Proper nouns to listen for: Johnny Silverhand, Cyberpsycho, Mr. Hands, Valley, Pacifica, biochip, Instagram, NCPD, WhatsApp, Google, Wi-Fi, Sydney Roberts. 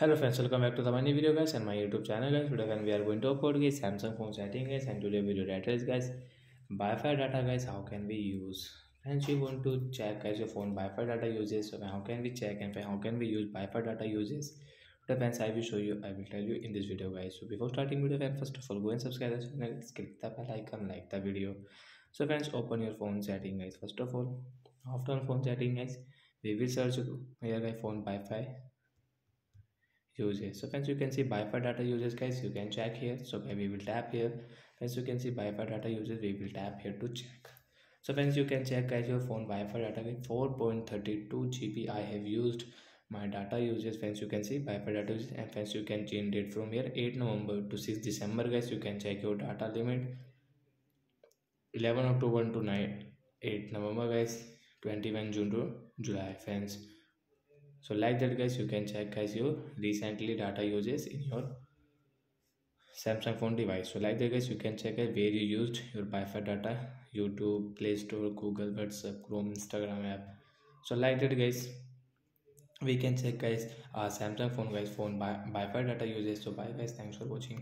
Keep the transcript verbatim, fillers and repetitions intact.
Hello friends, welcome back to the my new video guys and my YouTube channel guys. Today when we are going to talk about guys Samsung phone setting guys, and today video data is guys Wi-Fi data guys. How can we use? Friends, we want to check guys your phone Wi-Fi data uses. So how can we check and how can we use Wi-Fi data uses? Today friends, I will show you. I will tell you in this video guys. So before starting video, friends, first of all go and subscribe to the channel. Click the bell icon, like the video. So friends, open your phone setting guys. First of all, after phone setting guys, we will search here guys phone Wi-Fi uses. So friends, you can see Wi-Fi data uses guys, you can check here. So we will tap here. As you can see Wi-Fi data uses, we will tap here to check. So friends, you can check guys your phone Wi-Fi data with four point three two gigabytes I have used my data uses. Friends, you can see Wi-Fi data uses, and friends you can change date from here eighth November to sixth December guys. You can check your data limit eleventh October to eighth November guys, twenty-first June to July friends. So like that guys, you can check guys your recently data uses in your Samsung phone device. So like that guys, you can check guys, where you used your Wi-Fi data: YouTube, Play Store, Google, WhatsApp, Chrome, Instagram app. So like that guys, we can check guys our Samsung phone guys phone Wi-Fi data uses. So bye guys, thanks for watching.